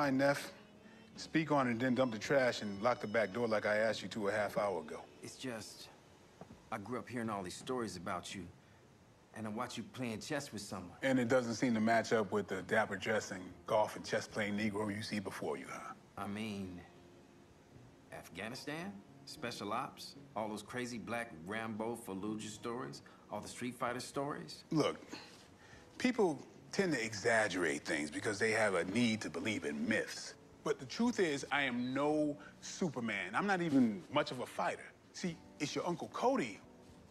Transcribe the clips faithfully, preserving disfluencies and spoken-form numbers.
mind, Neff. Speak on it and then dump the trash and lock the back door like I asked you to a half hour ago. It's just, I grew up hearing all these stories about you, and I watch you playing chess with someone. And it doesn't seem to match up with the dapper dressing, golf, and chess-playing Negro you see before you, huh? I mean, Afghanistan, special ops, all those crazy black Rambo Fallujah stories, all the Street Fighter stories. Look, people tend to exaggerate things because they have a need to believe in myths. But the truth is, I am no Superman. I'm not even much of a fighter. See, it's your Uncle Cody.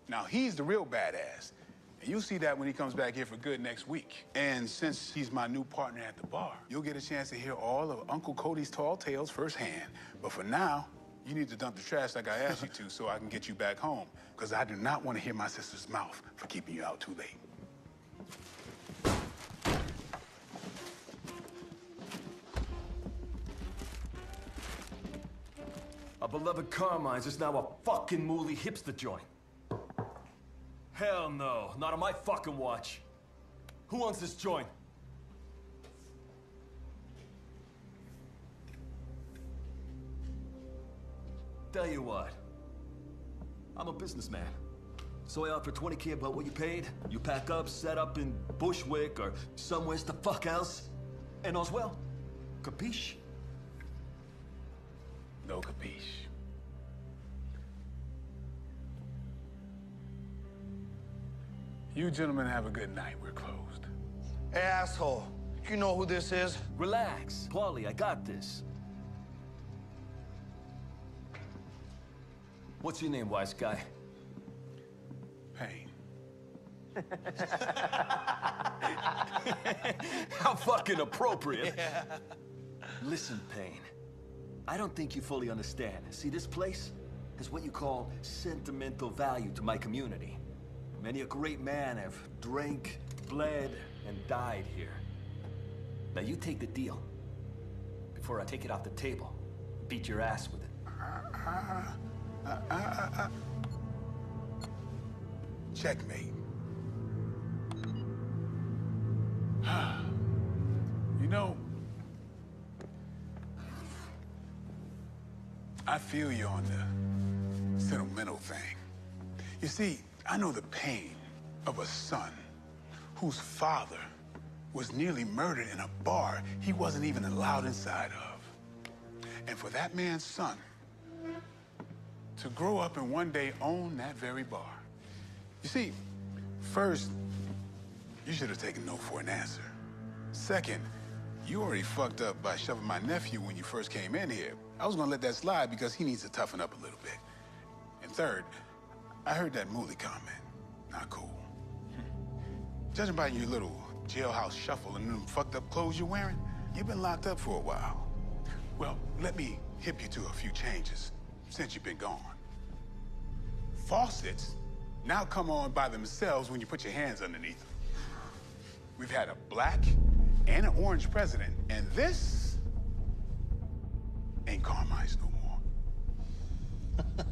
Now, he's the real badass. And you'll see that when he comes back here for good next week. And since he's my new partner at the bar, you'll get a chance to hear all of Uncle Cody's tall tales firsthand. But for now, you need to dump the trash like I asked you to so I can get you back home, because I do not want to hear my sister's mouth for keeping you out too late. Our beloved Carmine's is now a fucking mooly hipster joint. Hell no, not on my fucking watch. Who owns this joint? Tell you what, I'm a businessman. So I offer twenty K about what you paid, you pack up, set up in Bushwick or somewheres the fuck else, and all's well. Capiche? No capiche. You gentlemen have a good night. We're closed. Hey, asshole. You know who this is? Relax. Paulie, I got this. What's your name, wise guy? Pain. How fucking appropriate. Yeah. Listen, Pain. I don't think you fully understand. See, this place has what you call sentimental value to my community. Many a great man have drank, bled, and died here. Now you take the deal before I take it off the table, beat your ass with it. Uh, uh, uh, uh, uh. Checkmate. You know, I feel you on the sentimental thing. You see, I know the pain of a son whose father was nearly murdered in a bar he wasn't even allowed inside of. And for that man's son to grow up and one day own that very bar. You see, first, you should have taken no for an answer. Second, you already fucked up by shoving my nephew when you first came in here. I was gonna let that slide because he needs to toughen up a little bit. And third, I heard that Mooley comment. Not cool. Judging by your little jailhouse shuffle and them fucked up clothes you're wearing, you've been locked up for a while. Well, let me hip you to a few changes since you've been gone. Faucets now come on by themselves when you put your hands underneath them. We've had a black and an orange president, and this ain't Carmine's no more.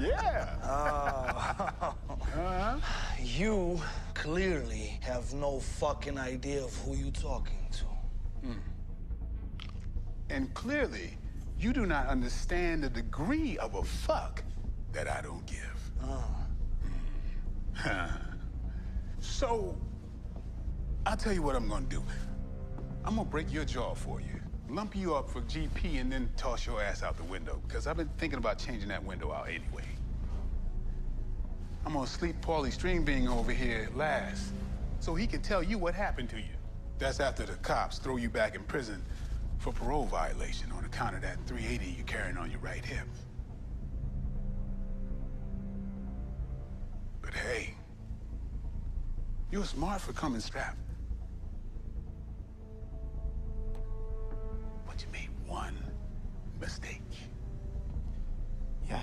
Yeah. Uh, uh-huh. You clearly have no fucking idea of who you're talking to. Mm. And clearly, you do not understand the degree of a fuck that I don't give. Oh. Mm. So, I'll tell you what I'm gonna do. I'm gonna break your jaw for you. Lump you up for G P and then toss your ass out the window, because I've been thinking about changing that window out anyway. I'm gonna sleep Paulie String Bean over here last, so he can tell you what happened to you. That's after the cops throw you back in prison for parole violation on account of that three eighty you're carrying on your right hip. But hey, you're smart for coming strapped. You made one mistake. Yeah?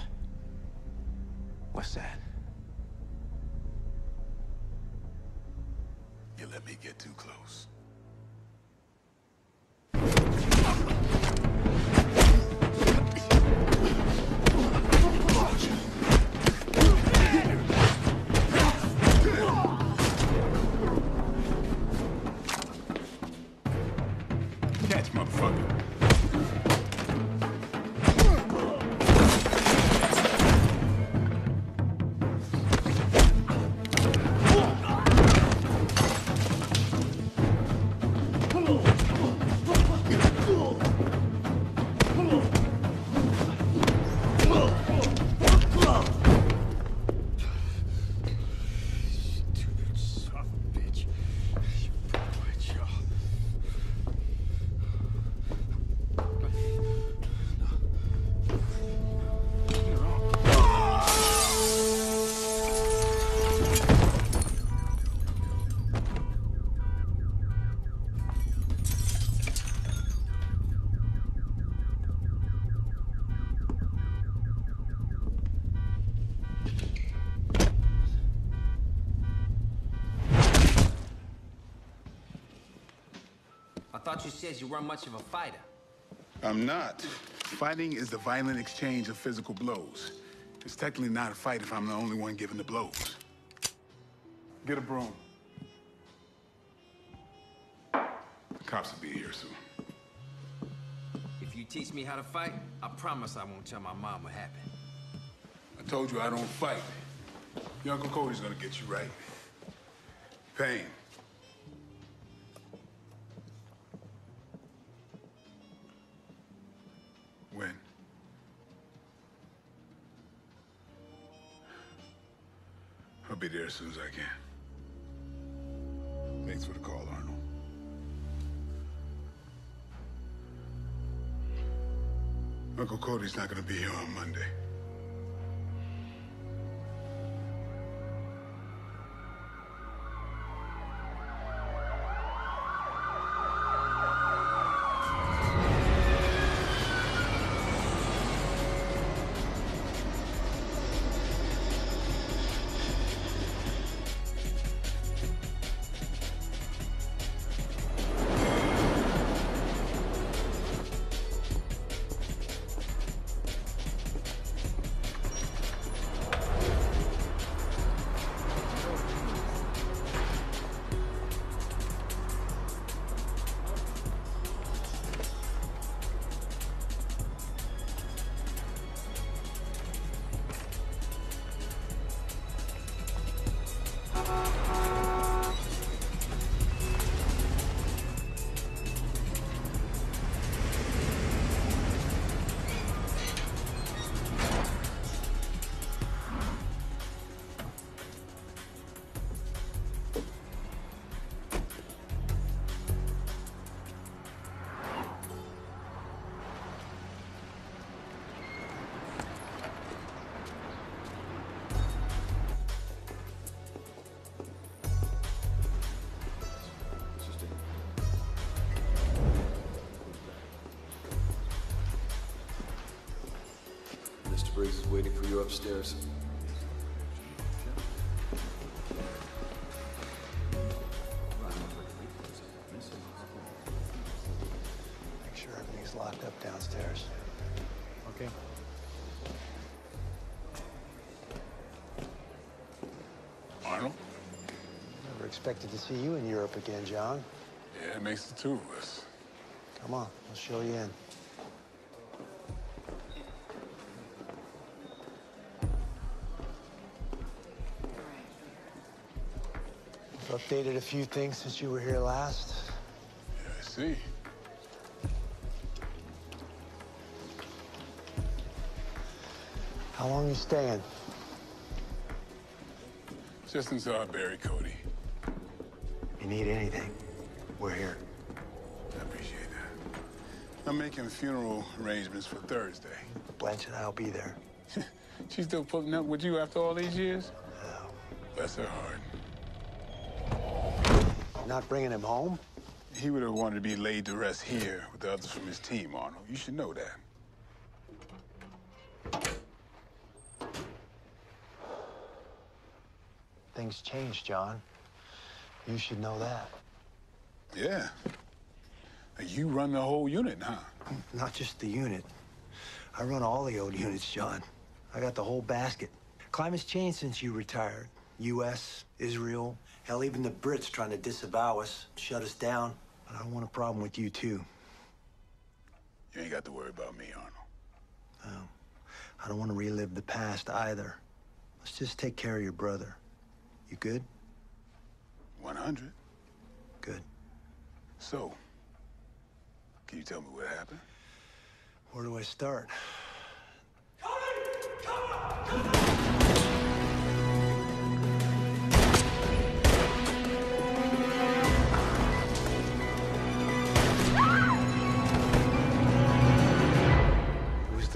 What's that? You let me get too close. thought you said you weren't much of a fighter. I'm not. Fighting is the violent exchange of physical blows. It's technically not a fight if I'm the only one giving the blows. Get a broom. The cops will be here soon. If you teach me how to fight, I promise I won't tell my mom what happened. I told you I don't fight. Your Uncle Cody's gonna get you right. Pain. When? I'll be there as soon as I can. Thanks for the call, Arnold. Uncle Cody's not gonna be here on Monday. Briggs is waiting for you upstairs. Make sure everything's locked up downstairs. Okay. Arnold? Never expected to see you in Europe again, John. Yeah, it makes the two of us. Come on, I'll show you in. Updated a few things since you were here last. Yeah, I see. How long are you staying? Just until I bury Cody. You need anything, we're here. I appreciate that. I'm making funeral arrangements for Thursday. Blanche and I'll be there. She's still putting up with you after all these years? No. Bless her heart. Not bringing him home? He would have wanted to be laid to rest here with the others from his team, Arnold. You should know that. Things change, John. You should know that. Yeah. You run the whole unit, huh? Not just the unit. I run all the old units, John. I got the whole basket. Climate's changed since you retired. U S, Israel, hell, even the Brits trying to disavow us, shut us down. But I don't want a problem with you, too. You ain't got to worry about me, Arnold. No. I don't want to relive the past, either. Let's just take care of your brother. You good? one hundred. Good. So, can you tell me what happened? Where do I start? Come on! Come on! Come on!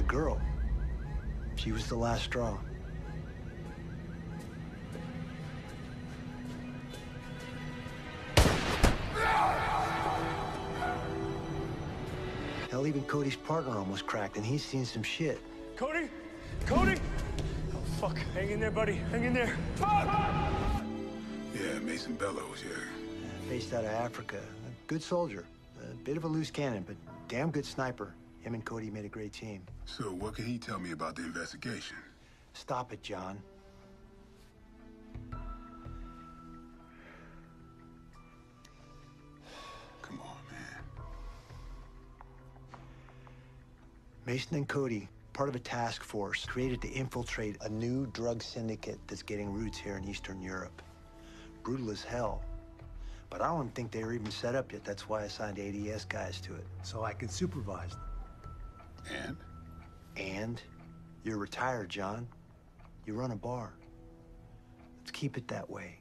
Girl. She was the last straw. Hell, even Cody's partner almost cracked, and he's seen some shit. Cody? Cody? Oh, fuck. Hang in there, buddy. Hang in there. Ah! Yeah, Mason Bellows, yeah. Based out of Africa. A good soldier. A Bit of a loose cannon, but damn good sniper. Him and Cody made a great team. So what can he tell me about the investigation? Stop it, John. Come on, man. Mason and Cody, part of a task force created to infiltrate a new drug syndicate that's getting roots here in Eastern Europe. Brutal as hell. But I don't think they were even set up yet. That's why I assigned A D S guys to it. So I can supervise them. And? And? You're retired, John. You run a bar. Let's keep it that way.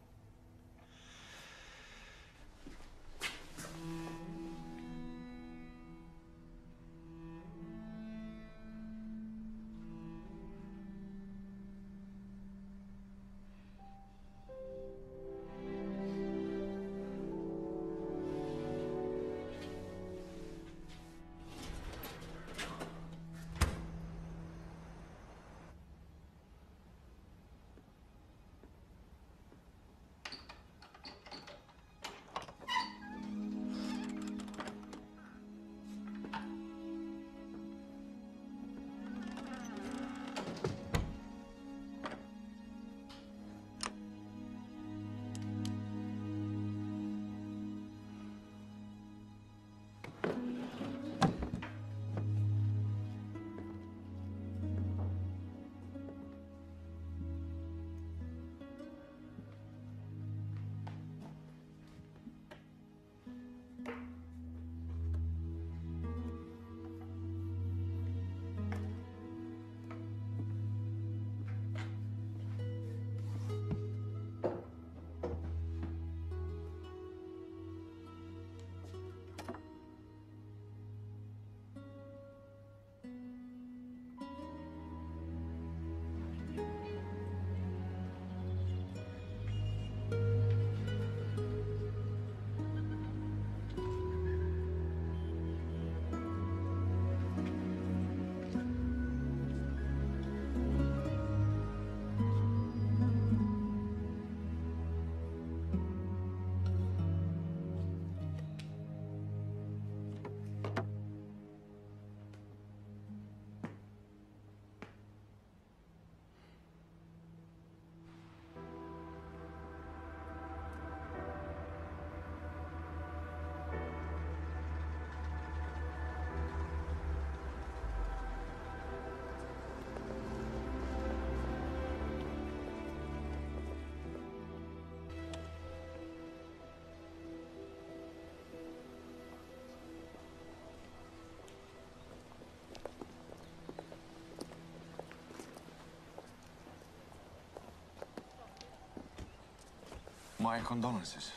My condolences.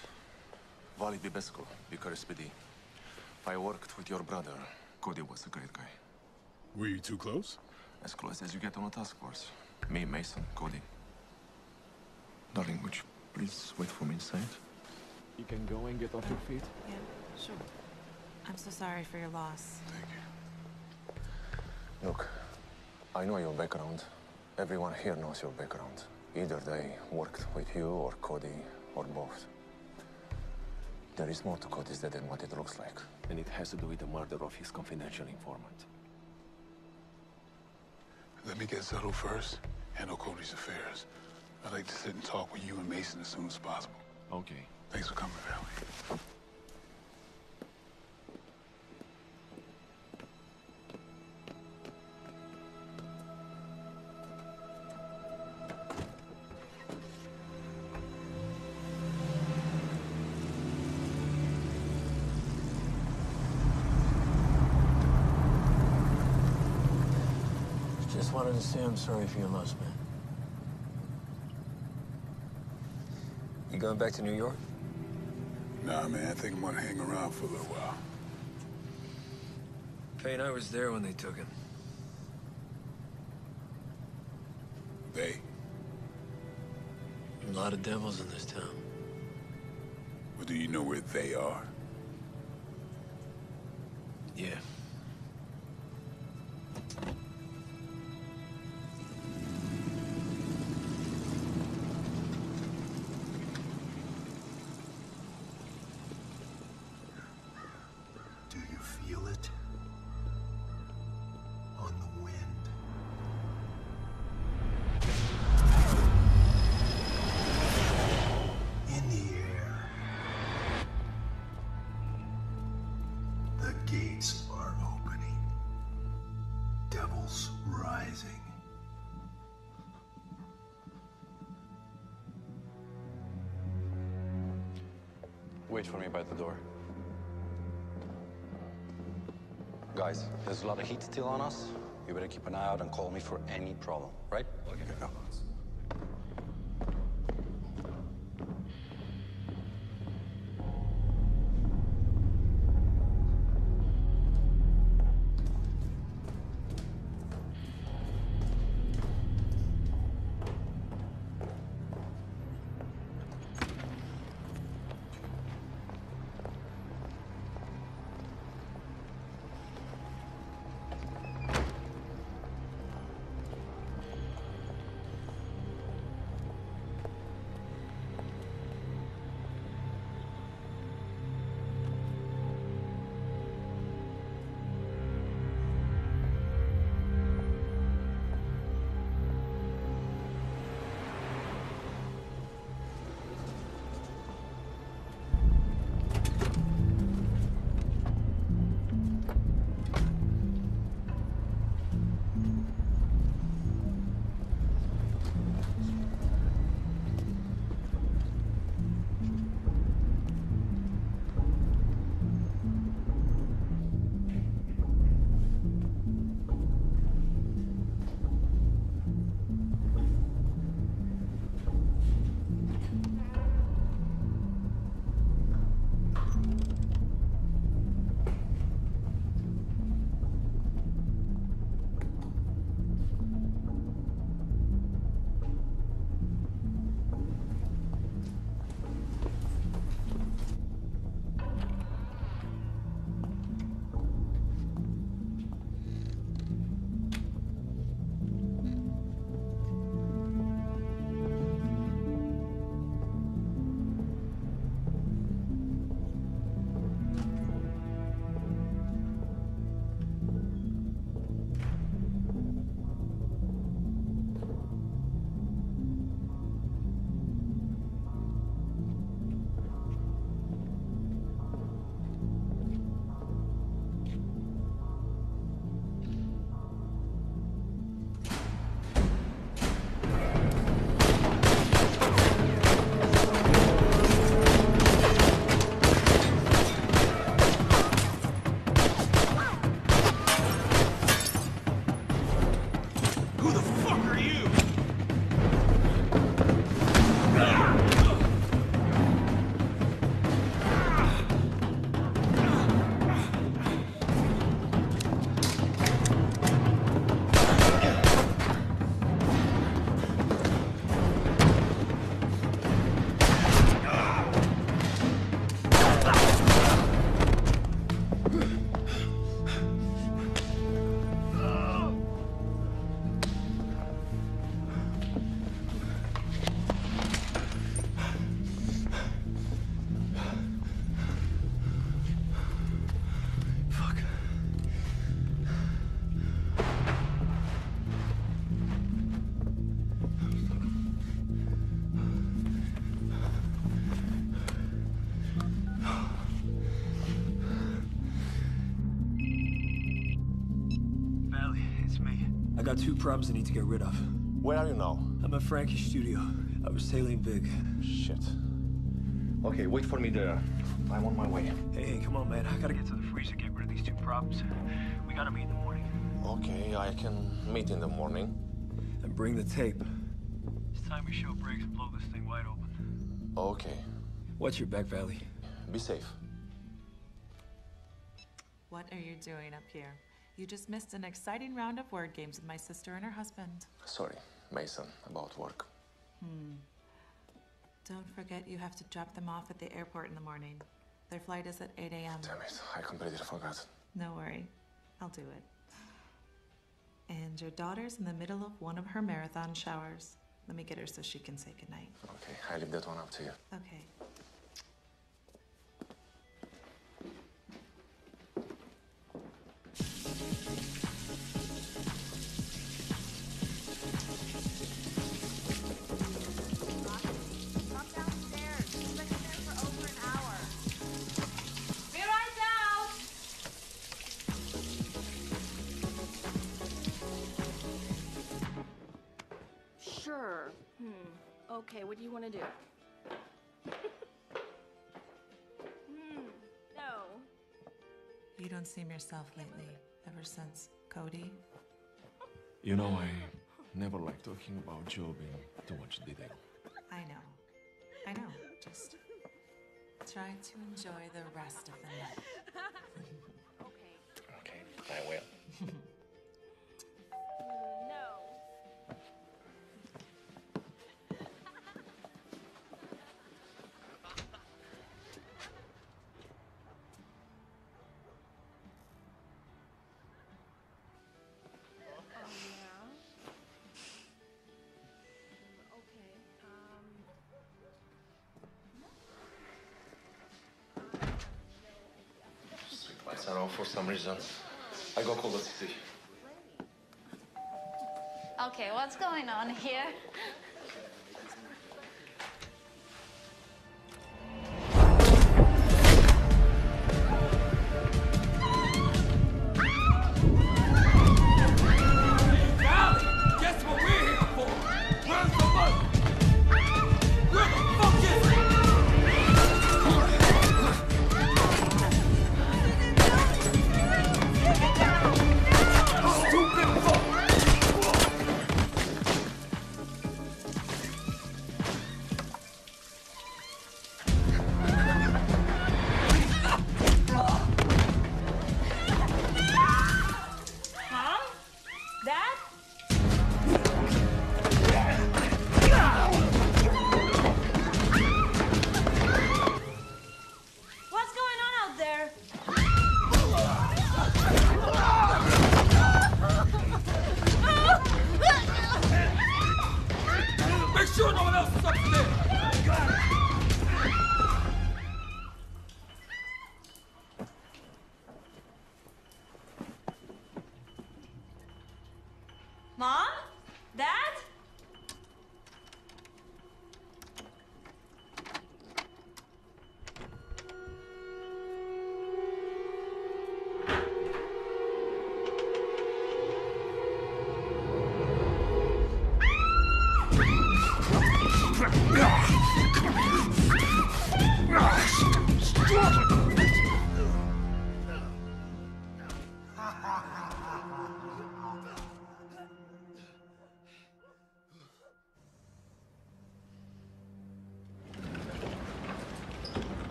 Vali Bibescu, Bikaris Bedi. I worked with your brother. Cody was a great guy. Were you too close? As close as you get on a task force. Me, Mason, Cody. Darling, would you please wait for me inside? You can go and get off your feet? Yeah, sure. I'm so sorry for your loss. Thank you. Look, I know your background. Everyone here knows your background. Either they worked with you or Cody. Or both. There is more to Cody's death than what it looks like. And it has to do with the murder of his confidential informant. Let me get settled first, handle Cody's affairs. I'd like to sit and talk with you and Mason as soon as possible. Okay. Thanks for coming, Vali. I wanted to say I'm sorry for your loss, man. You going back to New York? Nah, man. I think I'm gonna hang around for a little while. Payne, I was there when they took him. They? A lot of devils in this town. Well, do you know where they are? Yeah. Wait for me by the door. Guys, there's a lot of heat still on us. You better keep an eye out and call me for any problem, right? Okay, go. I got two problems I need to get rid of. Where are you now? I'm at Frankie's studio. I was tailing Vig. Shit. Okay, wait for me there. I'm on my way. Hey, hey, come on, man. I gotta get to the freezer, get rid of these two problems. We gotta meet in the morning. Okay, I can meet in the morning. And bring the tape. It's time your show breaks and blow this thing wide open. Okay. Watch your back, Vali. Be safe. What are you doing up here? You just missed an exciting round of word games with my sister and her husband. Sorry, Mason, about work. Hmm. Don't forget you have to drop them off at the airport in the morning. Their flight is at eight A M Damn it, I completely forgot. No worry, I'll do it. And your daughter's in the middle of one of her marathon showers. Let me get her so she can say goodnight. Okay, I leave that one up to you. Okay. Okay, what do you want to do? You don't seem yourself lately, ever since Cody. You know, I never like talking about Joe in too much detail. I know. I know. Just try to enjoy the rest of the night. Okay. Okay, I will. I don't know, for some reason. I go call the city. Okay, what's going on here?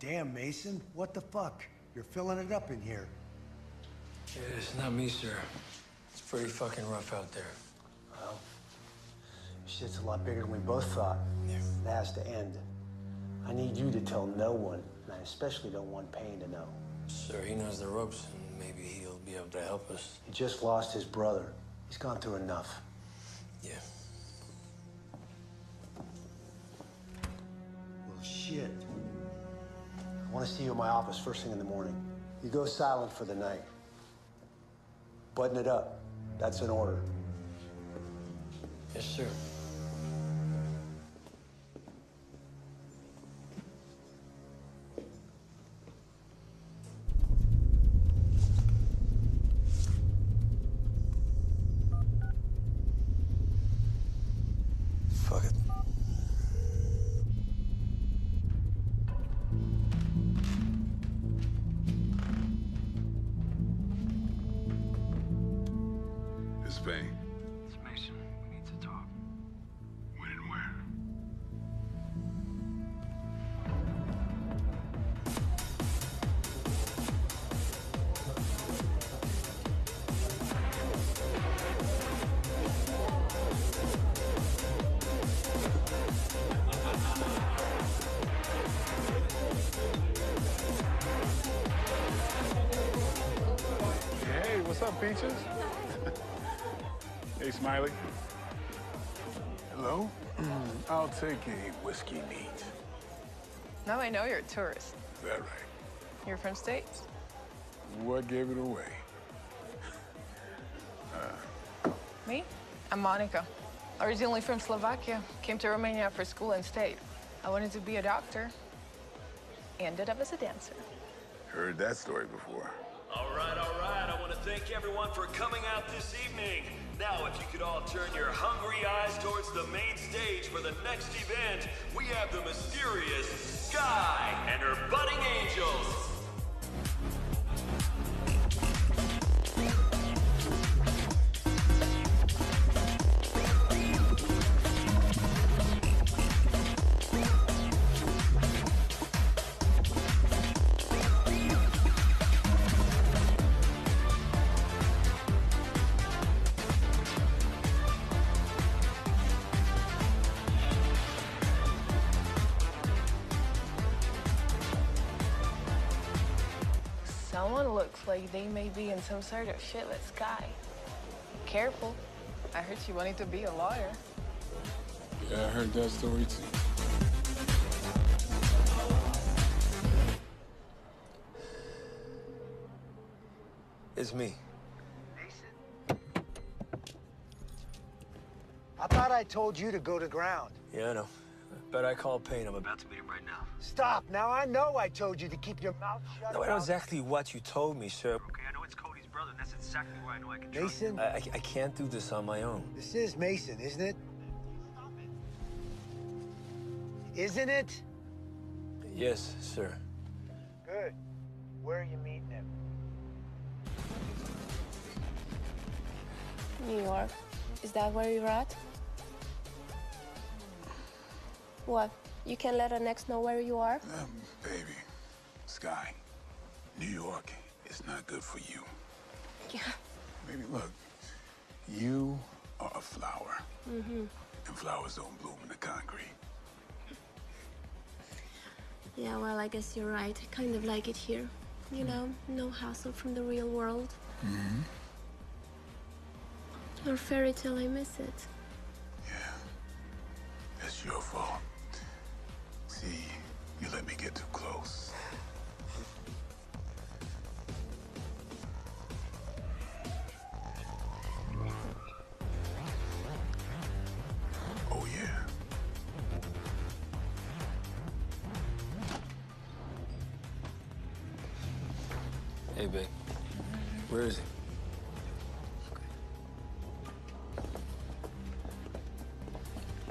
Damn, Mason, what the fuck? You're filling it up in here. Yeah, it's not me, sir. It's pretty fucking rough out there. Well, shit's a lot bigger than we both thought. Yeah. It has to end. I need you to tell no one, and I especially don't want Payne to know. Sir, he knows the ropes, and maybe he'll be able to help us. He just lost his brother. He's gone through enough. Yeah. Well, shit. I want to see you in my office first thing in the morning. You go silent for the night. Button it up. That's an order. Yes, sir. Fuck it. Pain. It's Mason. We need to talk. When and where? Hey, what's up, Peaches? Hey, Smiley. Hello? I'll take a whiskey neat. Now I know you're a tourist. Is that right? You're from States? What gave it away? uh. Me? I'm Monica. Originally from Slovakia. Came to Romania for school and stayed. I wanted to be a doctor. Ended up as a dancer. Heard that story before. All right, all right. I want to thank everyone for coming out this evening. Now, if you could all turn your hungry eyes towards the main stage for the next event, we have the mysterious Sky and her budding angels. Someone looks like they may be in some sort of shit with Sky. Careful. I heard she wanted to be a lawyer. Yeah, I heard that story too. It's me. Mason? I thought I told you to go to ground. Yeah, I know. But I call pain. I'm about to meet him right now. Stop. Now I know I told you to keep your mouth shut. No, I know exactly what you told me, sir. Okay, I know it's Cody's brother, and that's exactly where I know I can trust him. Mason? I, I can't do this on my own. This is Mason, isn't it? Stop it. Isn't it? Yes, sir. Good. Where are you meeting him? New York. Is that where you're at? What? You can let an ex know where you are? Um, baby, Sky, New York is not good for you. Yeah. Baby, look, you are a flower. Mm-hmm. And flowers don't bloom in the concrete. Yeah, well, I guess you're right. I kind of like it here. You know, no hassle from the real world. Mm-hmm. Or fairy tale, I miss it. Yeah. That's your fault. See, you let me get too close. Oh, yeah. Hey, babe. Where is he?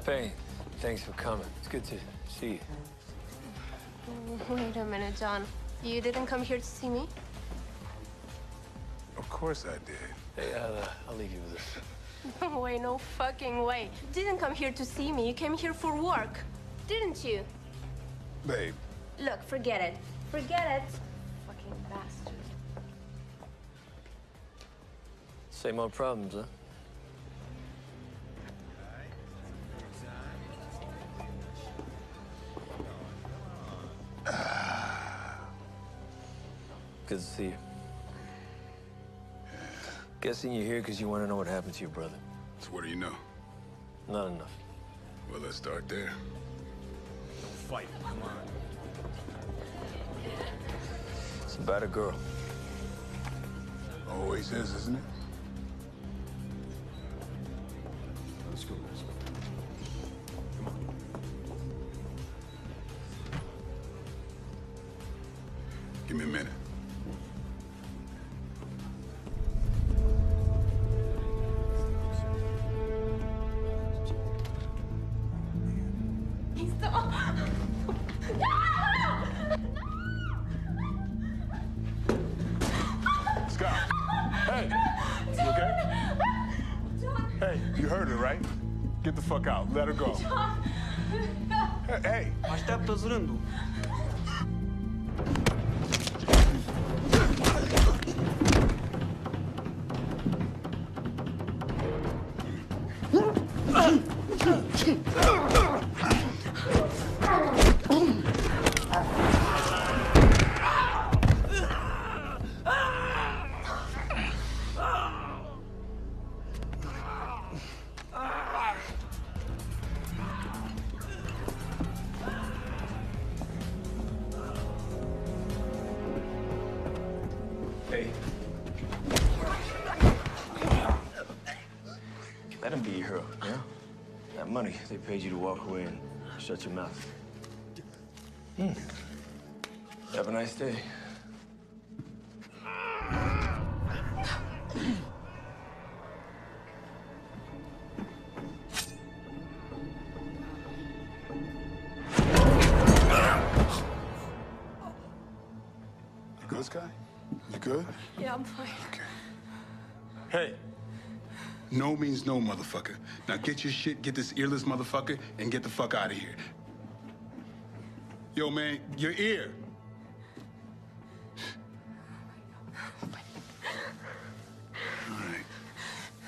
Payne, thanks for coming. It's good to see you. Wait a minute, John. You didn't come here to see me? Of course I did. Hey, I'll, uh, I'll leave you with this. No way, no fucking way. You didn't come here to see me. You came here for work, didn't you? Babe. Look, forget it. Forget it. Fucking bastard. Same old problems, huh? Good to see you. Yeah. Guessing you're here because you want to know what happened to your brother. So what do you know? Not enough. Well, let's start there. Don't fight. Come on. It's about a girl. Always is, isn't it? Let's go. Let's go. Come on. Give me a minute. Get the fuck out. Let her go. John. Hey, hey. They paid you to walk away and shut your mouth. Hmm. Have a nice day. good? Yeah, I'm fine. Okay. Hey. No means no, motherfucker. Now get your shit, get this earless motherfucker, and get the fuck out of here. Yo, man, your ear. All right.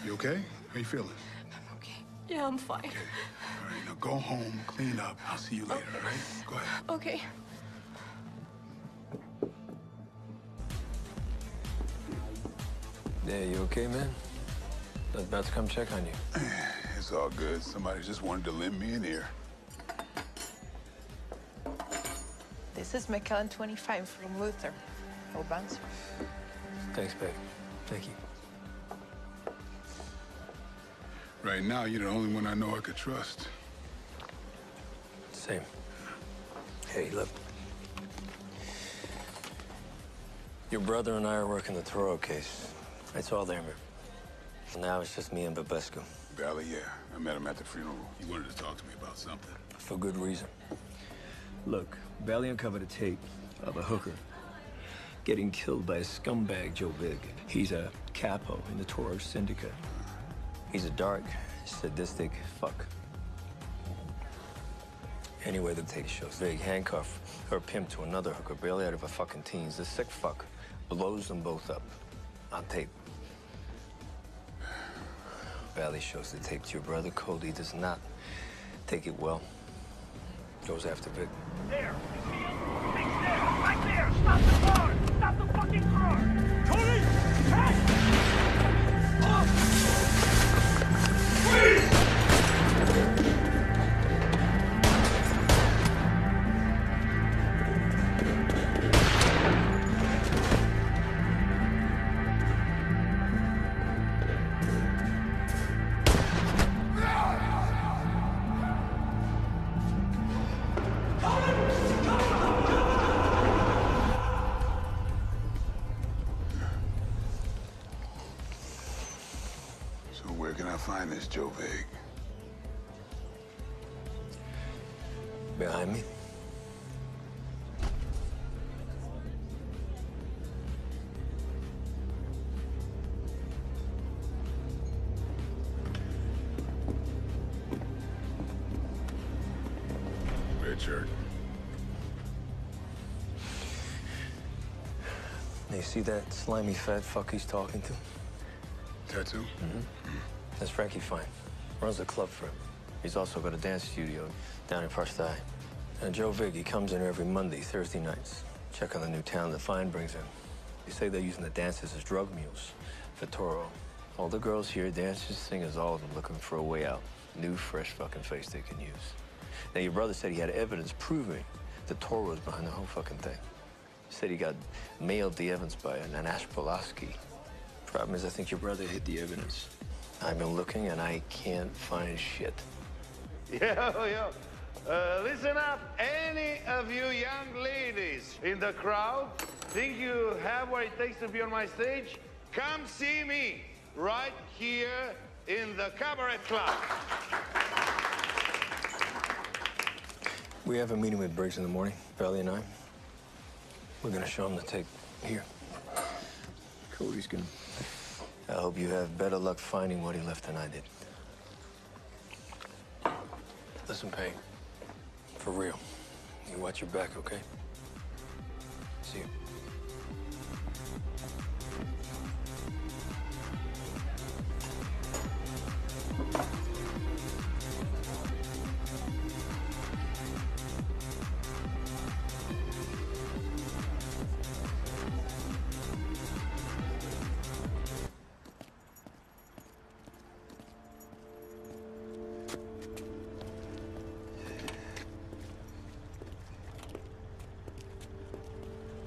You okay? How you feeling? I'm okay. Yeah, I'm fine. Okay. All right, now go home, clean up. I'll see you later, okay. All right? Go ahead. Okay. Yeah, you okay, man? I was about to come check on you. It's all good. Somebody just wanted to lend me an ear. This is McKellen twenty-five from Luther. No bouncer. Thanks, babe. Thank you. Right now, you're the only one I know I could trust. Same. Hey, look. Your brother and I are working the Toro case. It's all there, man. Now it's just me and Bibescu. Vali, yeah. I met him at the funeral. He wanted to talk to me about something. For good reason. Look, Vali uncovered a tape of a hooker getting killed by a scumbag, Joe Vig. He's a capo in the Toro syndicate. He's a dark, sadistic fuck. Anyway, the tape shows Vig handcuffed her pimp to another hooker, barely out of her fucking teens. This sick fuck blows them both up on tape. Vali shows the tape to your brother. Cody does not take it well. Goes after Vic. There! He's there! Right there! Stop the car! Stop the fucking car! Cody! Hey! Off! Please! Find this Joe Vig. Behind me. Richard. You see that slimy fat fuck he's talking to? Tattoo? Mm-hmm. Mm-hmm. That's Frankie Fine. Runs the club for him. He's also got a dance studio down in Prastai. And Joe Vig, he comes in every Monday, Thursday nights. Check on the new talent that Fine brings in. They say they're using the dancers as drug mules for Toro. All the girls here, dancers, singers, all of them looking for a way out. New, fresh fucking face they can use. Now, your brother said he had evidence proving that Toro was behind the whole fucking thing. Said he got mailed the evidence by an Ash Pulaski. Problem is, I think your brother hid the evidence. I've been looking, and I can't find shit. Yo, yo. Uh, listen up. Any of you young ladies in the crowd think you have what it takes to be on my stage? Come see me right here in the Cabaret Club. We have a meeting with Briggs in the morning, Vali and I. We're going to show him the tape here. Cody's going to... I hope you have better luck finding what he left than I did. Listen, Payne, for real, you watch your back, okay? See you.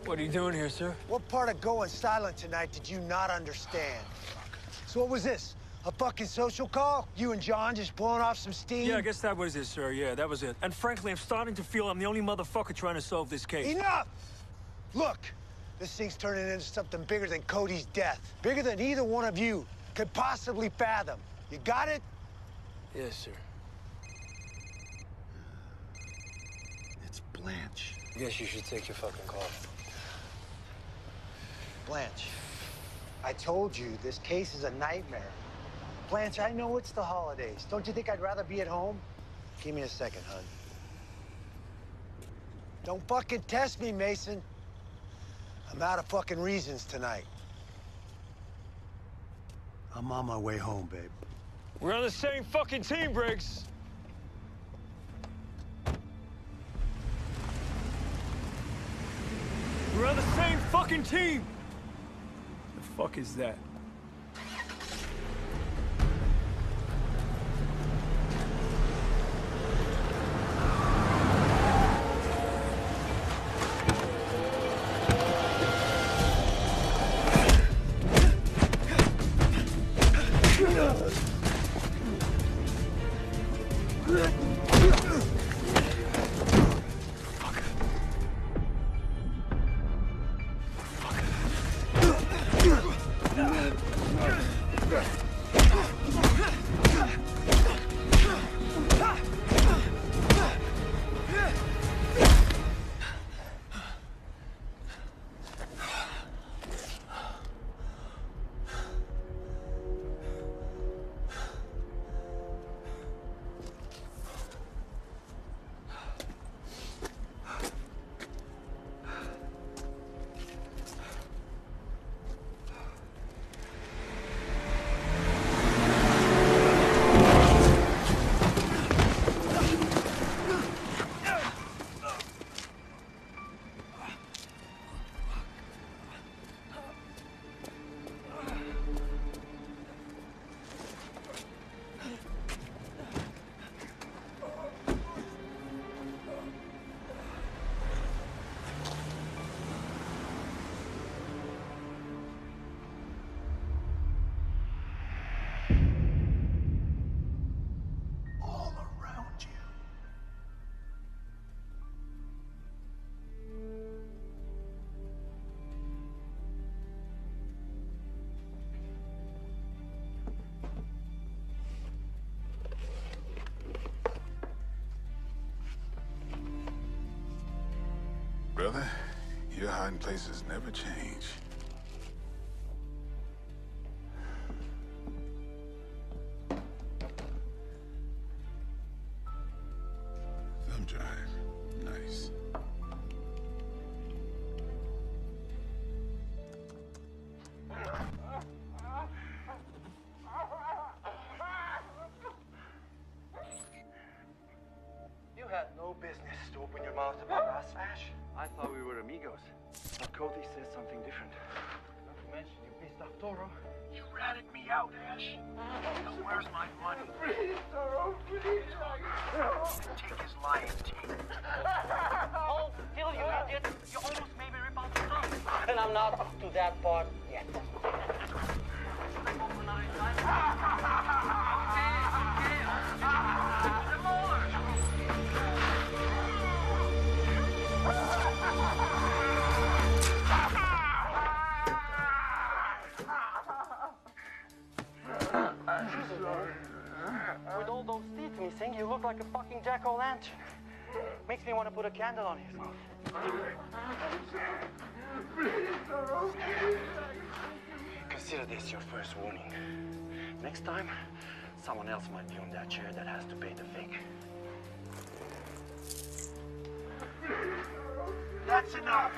What are you doing here, sir? What part of going silent tonight did you not understand? So what was this? A fucking social call? You and John just blowing off some steam? Yeah, I guess that was it, sir. Yeah, that was it. And frankly, I'm starting to feel I'm the only motherfucker trying to solve this case. Enough! Look, this thing's turning into something bigger than Cody's death. Bigger than either one of you could possibly fathom. You got it? Yes, sir. It's Blanche. I guess you should take your fucking call. Blanche, I told you this case is a nightmare. Blanche, I know it's the holidays. Don't you think I'd rather be at home? Give me a second, hon. Don't fucking test me, Mason. I'm out of fucking reasons tonight. I'm on my way home, babe. We're on the same fucking team, Briggs. We're on the same fucking team. The fuck is that? Brother, your hiding places never change. Thumb drive. Nice. You had no business to open your mouth about us, Ash. I thought we were amigos, but Cody says something different. Not to mention you pissed off Toro. You ratted me out, Ash. Now where's my money? Please, Toro, please. Take his lying teeth. Oh, still you idiot. You almost made me rip out the tongue. And I'm not up to that part yet. You look like a fucking jack-o'-lantern. Makes me want to put a candle on his mouth. Consider this your first warning. Next time, someone else might be on that chair that has to pay the fake. That's enough!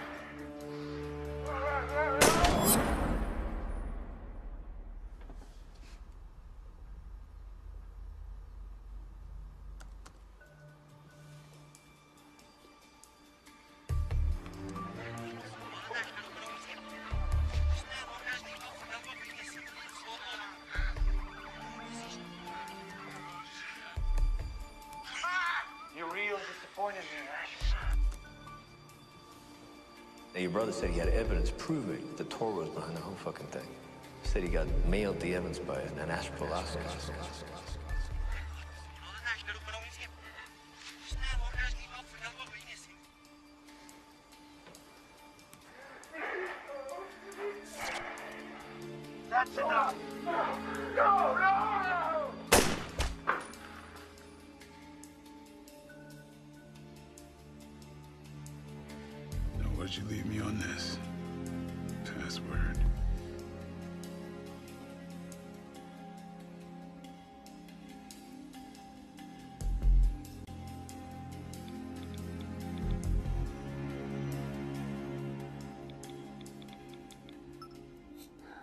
Now, your brother said he had evidence proving that Toro was behind the whole fucking thing. He said he got mailed the evidence by an Ash Pulaski. That's enough! No! No! No! Why'd you leave me on this? last word.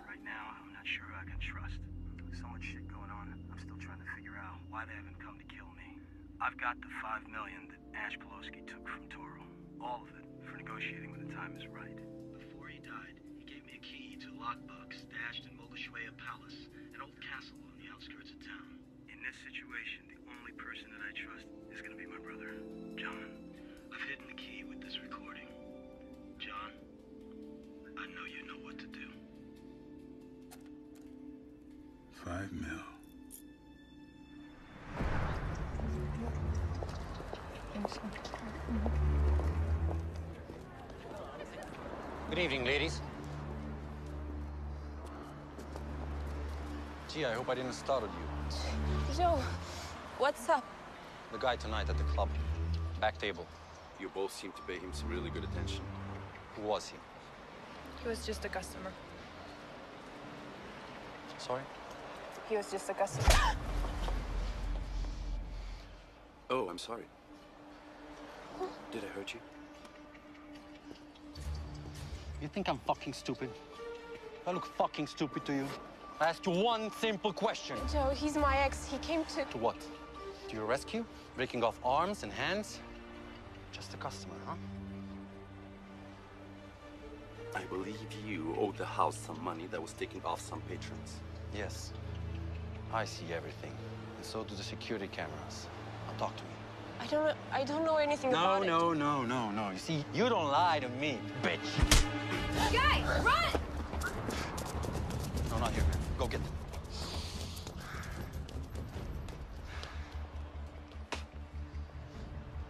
Right now, I'm not sure I can trust. So much shit going on. I'm still trying to figure out why they haven't come to kill me. I've got the five million that Ash Pulaski took from Toro. All of it for negotiating when the time is right. Before he died, he gave me a key to a lockbox stashed in Mogoșoaia Palace, an old castle on the outskirts of town. In this situation, the only person that I trust is gonna be my brother, John. I've hidden the key with this recording. John, I know you know what to do. Five mil. Good evening, ladies. Gee, I hope I didn't startle you. Joe, what's up? The guy tonight at the club, back table. You both seem to pay him some really good attention. Who was he? He was just a customer. Sorry? He was just a customer. Oh, I'm sorry. Huh? Did I hurt you? You think I'm fucking stupid? I look fucking stupid to you? I asked you one simple question. Joe, he's my ex. He came to... To what? To your rescue? Breaking off arms and hands? Just a customer, huh? I believe you owed the house some money that was taken off some patrons. Yes. I see everything, and so do the security cameras. Now talk to me. I don't, I don't know anything no, about no, it. No, no, no, no, no. You see, you don't lie to me, bitch. Guy, run! No, not here. Go get them.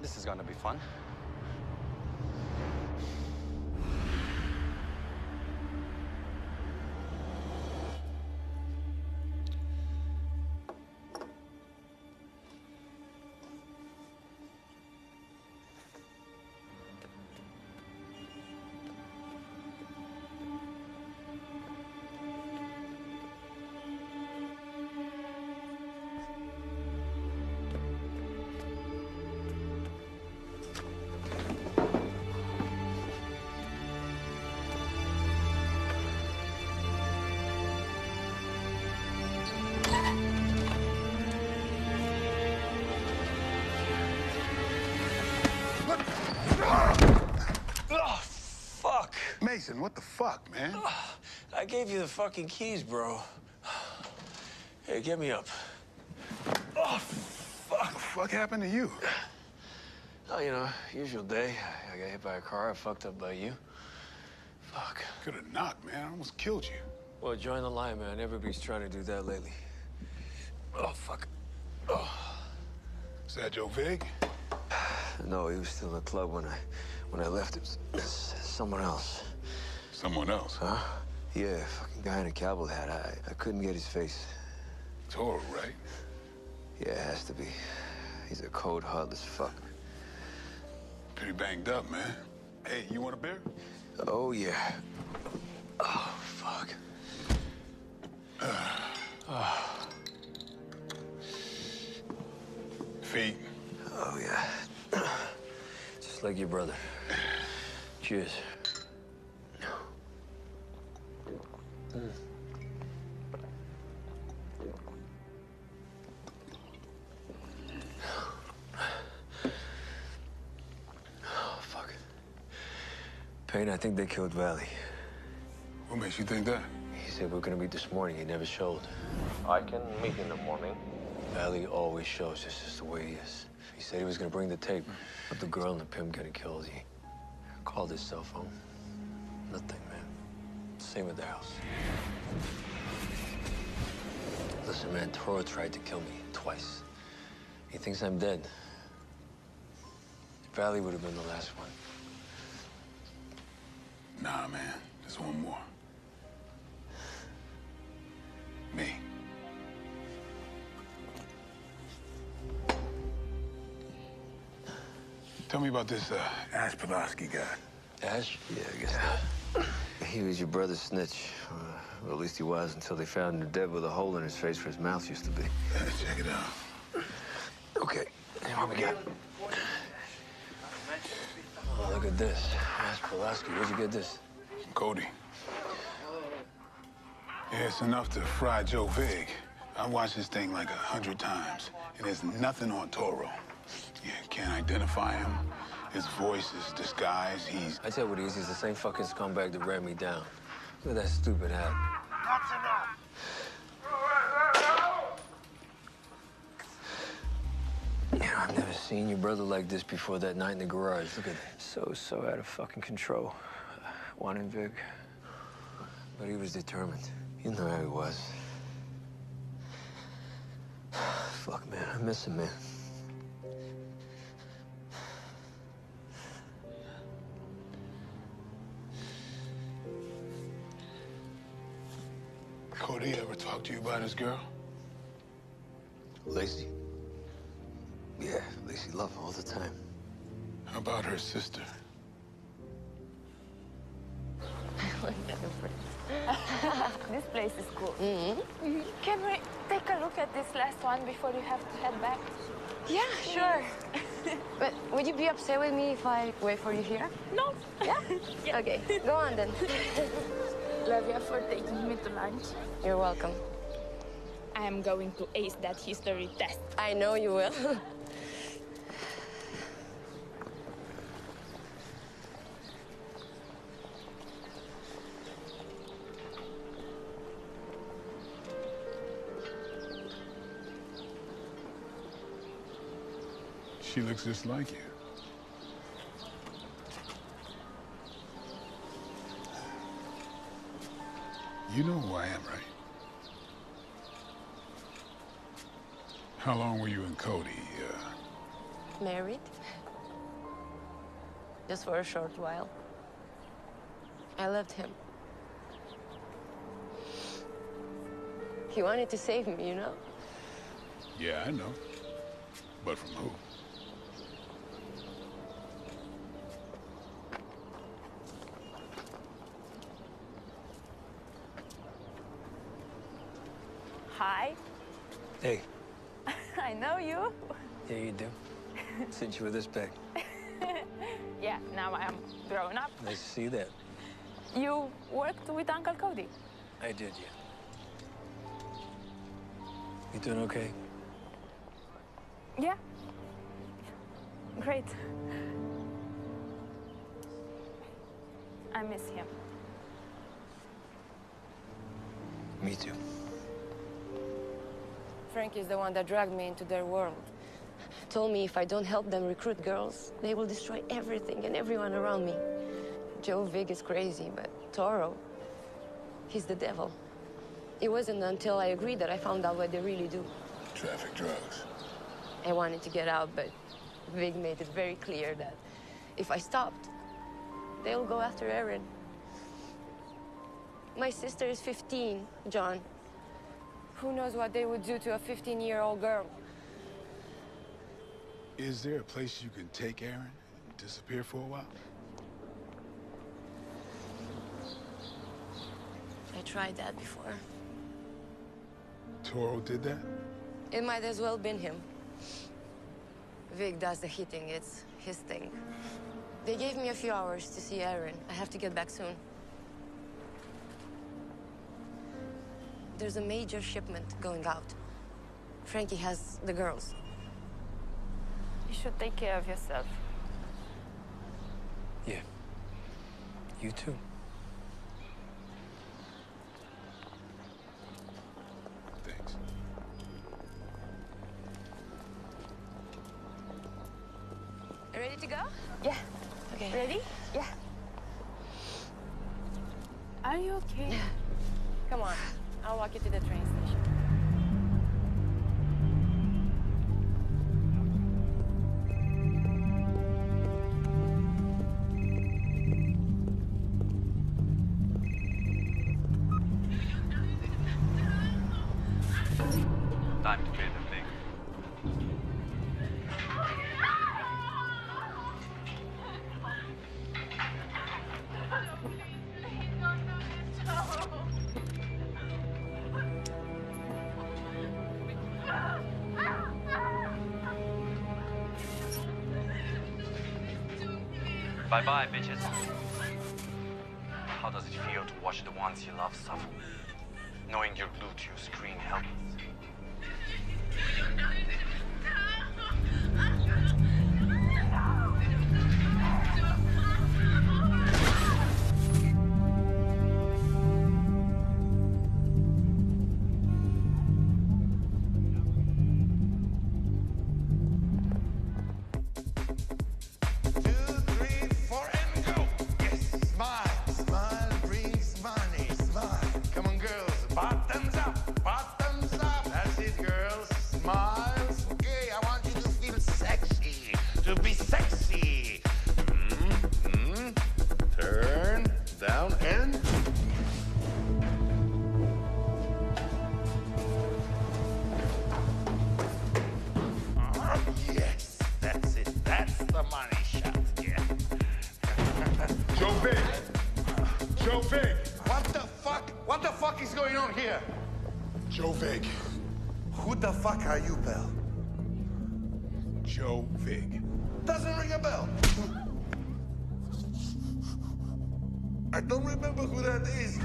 This is gonna be fun. Mason, what the fuck, man? Oh, I gave you the fucking keys, bro. Hey, get me up. Oh, fuck. What the fuck happened to you? Oh, you know, usual day. I got hit by a car. I fucked up by you. Fuck. Could have knocked, man. I almost killed you. Well, join the line, man. Everybody's trying to do that lately. Oh, fuck. Oh. Is that Joe Vig? No, he was still in the club when I, when I left. It was someone else. Someone else? Huh? Yeah, fucking guy in a cowboy hat. I, I couldn't get his face. Toro, right? Yeah, it has to be. He's a cold, heartless fuck. Pretty banged up, man. Hey, you want a beer? Oh, yeah. Oh, fuck. Uh. Oh. Feet. Oh, yeah. Just like your brother. Cheers. Mm. Oh, fuck. Payne, I think they killed Vali. What makes you think that? He said we were gonna meet this morning. He never showed. I can meet in the morning. Vali always shows. This is the way he is. He said he was gonna bring the tape, but the girl and the pimp got killed. He called his cell phone. Nothing, man. Same with the house. Listen, man, Toro tried to kill me twice. He thinks I'm dead. Vali would have been the last one. Nah, man. There's one more. Me. Tell me about this uh, Ash Pulaski guy. Ash? Yeah, I guess so. He was your brother's snitch. Well, at least he was until they found him dead with a hole in his face where his mouth used to be. Yeah, check it out. Okay, what we got? Oh, look at this. Ash Pulaski, where'd you get this? Cody. Yeah, it's enough to fry Joe Vig. I watched this thing like a hundred times, and there's nothing on Toro. Yeah, can't identify him. His voice is disguised. He's... I tell you what he is. He's the same fucking scumbag that ran me down. Look at that stupid hat. That's enough. Yeah, I've never seen your brother like this before that night in the garage. Look at that. So, so out of fucking control. Wanted Vic. But he was determined. You know how he was. Fuck, man. I miss him, man. Cody ever talk to you about his girl? Lacey? Yeah, Lacey Love all the time. How about her sister? This place is cool. Mm-hmm. Can we take a look at this last one before you have to head back? Yeah, sure. But would you be upset with me if I wait for you here? No. Yeah? Yeah. Okay, go on then. Love you for taking me to lunch. You're welcome. I am going to ace that history test. I know you will. She looks just like you. You know who I am, right? How long were you and Cody, uh... married? Just for a short while. I loved him. He wanted to save me, you know? Yeah, I know. But from who? Hi. Hey. I know you. Yeah, you do. Since you were this big. Yeah, now I'm grown up. I see that. You worked with Uncle Cody? I did, yeah. You doing okay? Yeah. Great. I miss him. Me too. Frank is the one that dragged me into their world. Told me if I don't help them recruit girls, they will destroy everything and everyone around me. Joe Vig is crazy, but Toro, he's the devil. It wasn't until I agreed that I found out what they really do. Traffic drugs. I wanted to get out, but Vig made it very clear that if I stopped, they'll go after Erin. My sister is fifteen, John. Who knows what they would do to a fifteen-year-old girl? Is there a place you can take Erin and disappear for a while? I tried that before. Toro did that? It might as well have been him. Vic does the hitting. It's his thing. They gave me a few hours to see Erin. I have to get back soon. There's a major shipment going out. Frankie has the girls. You should take care of yourself. Yeah. You too. Thanks. Ready to go? Yeah. Okay. Ready? Yeah. Are you okay? Yeah. Come on. I'll walk you to the train station. Time to clear the thing. Bye-bye, bitches. How does it feel to watch the ones you love suffer? Knowing you're glued to your screen helps. Joe Vig. Who the fuck are you, Bell? Joe Vig. Doesn't ring a bell. I don't remember who that is.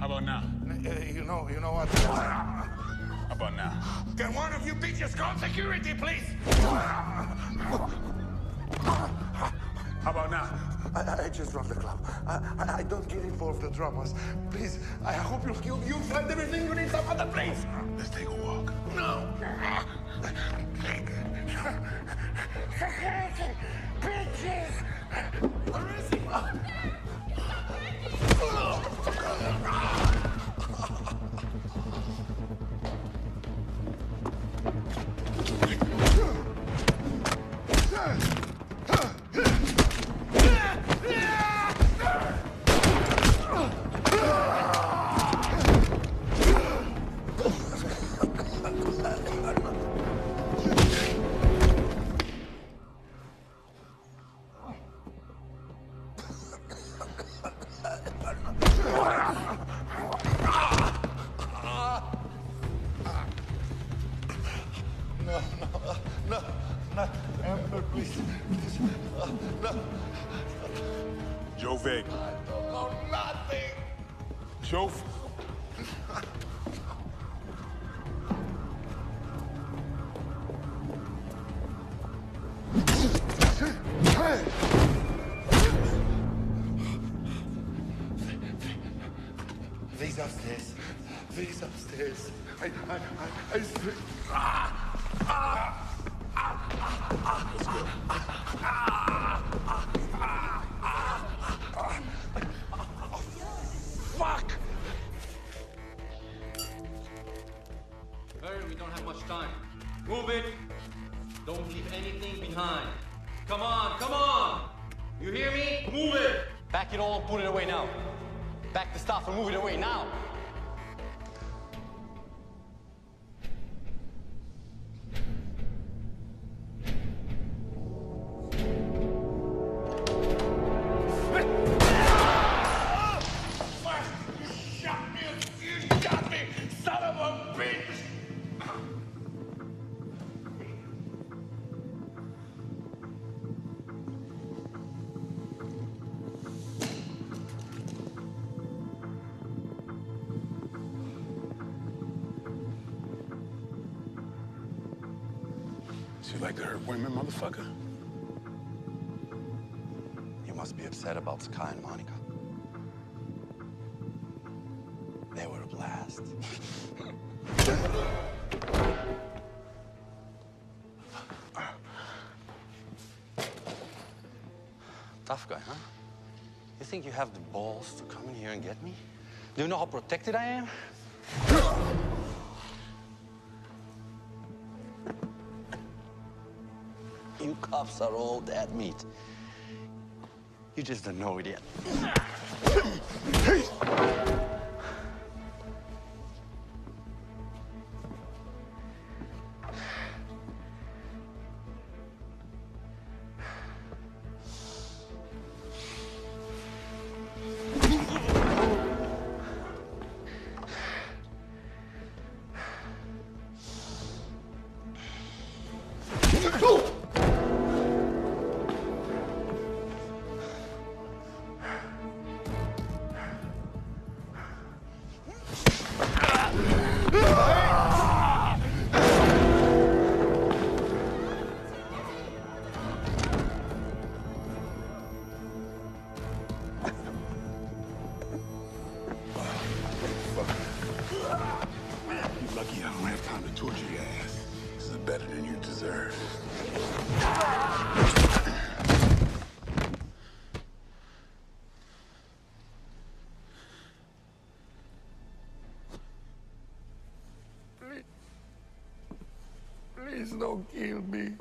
How about now? Uh, you know, you know what? How about now? Can one of you bitches call security, please? How about now? I, I just run the club. I, I don't get involved in the dramas. Please, I hope you'll, you, you'll find everything you need some other place. Let's take a walk. No. Security, bitches. Where is he? Like to hurt women, motherfucker? You must be upset about Sky and Monica. They were a blast. Tough guy, huh? You think you have the balls to come in here and get me? Do you know how protected I am? You cops are all dead meat. You just don't know it yet. deserve. Please don't kill me.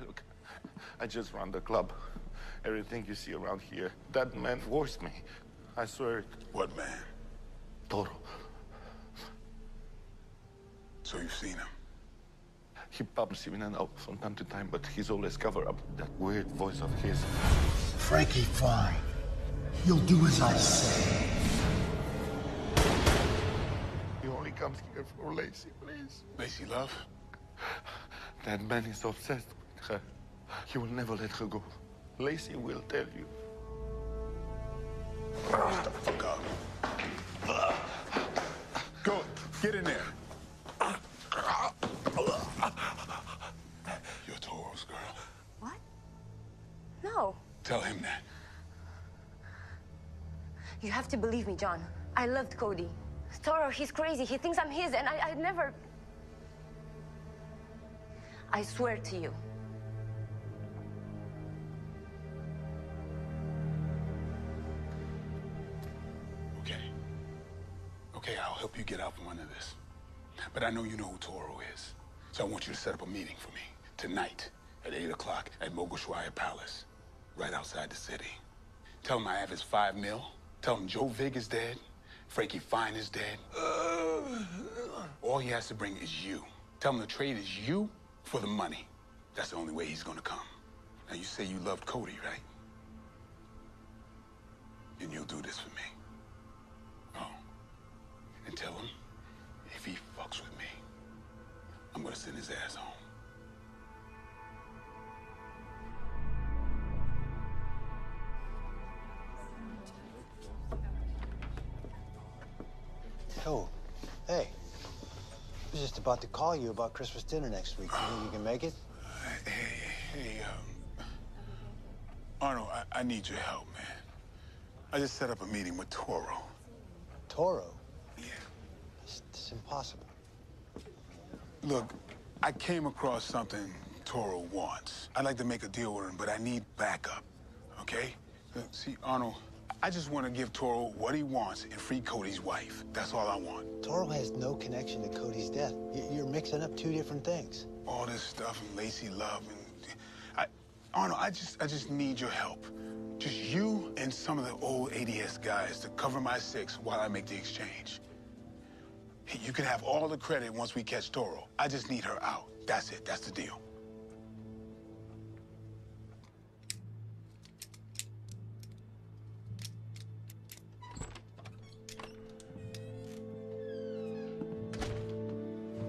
Look, I just run the club. Everything you see around here, that man forced me. I swear it. What man? Toro. So you've seen him? He pumps in and out from time to time, but he's always covered up that weird voice of his. Frankie Fine. You'll do as I say. He only comes here for Lacey, please. Lacey Love? That man is obsessed with her. He will never let her go. Lacey will tell you. Shut the fuck up. Go, get in there. You're Toro's girl. What? No. Tell him that. You have to believe me, John. I loved Cody. Toro, he's crazy. He thinks I'm his, and I, I never... I swear to you. Okay, I'll help you get out from under this. But I know you know who Toro is. So I want you to set up a meeting for me. Tonight, at eight o'clock, at Mogoșoaia Palace. Right outside the city. Tell him I have his five mil. Tell him Joe Vig is dead. Frankie Fine is dead. All he has to bring is you. Tell him the trade is you for the money. That's the only way he's gonna come. Now, you say you loved Cody, right? And you'll do this for me. And tell him, if he fucks with me, I'm gonna send his ass home. Yo, hey. I was just about to call you about Christmas dinner next week. You think you can make it? Uh, hey, hey, um... Arnold, I, I need your help, man. I just set up a meeting with Toro. Toro? It's impossible. Look, I came across something Toro wants. I'd like to make a deal with him, but I need backup, okay? Look, see, Arnold, I just want to give Toro what he wants and free Cody's wife. That's all I want. Toro has no connection to Cody's death. You're mixing up two different things. All this stuff and Lacey Love and... I, Arnold, I just, I just need your help. Just you and some of the old A D S guys to cover my six while I make the exchange. Hey, you can have all the credit once we catch Toro. I just need her out. That's it. That's the deal.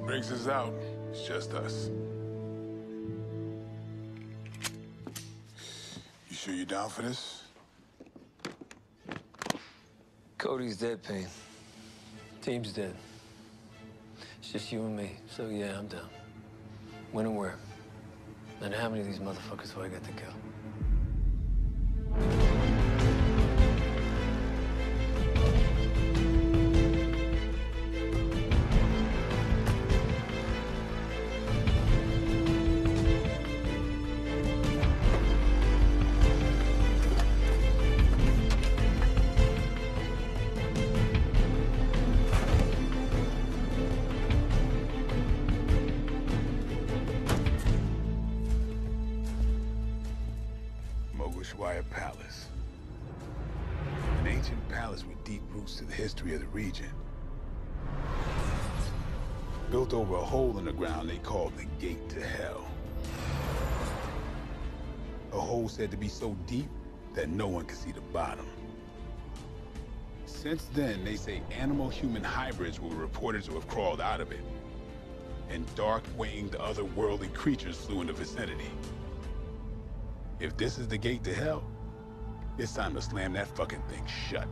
Briggs is out. It's just us. You sure you're down for this? Cody's dead, Payne. Team's dead. It's just you and me, so yeah, I'm down. When and where? And how many of these motherfuckers do I get to kill? Mogoșoaia Palace. An ancient palace with deep roots to the history of the region. Built over a hole in the ground they called the Gate to Hell. A hole said to be so deep that no one could see the bottom. Since then, they say animal-human hybrids were reported to have crawled out of it. And dark-winged, otherworldly creatures flew in the vicinity. If this is the Gate to Hell, it's time to slam that fucking thing shut.